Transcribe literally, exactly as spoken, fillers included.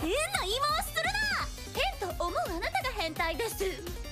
変な言い回しするな。変と思うあなたが変態です。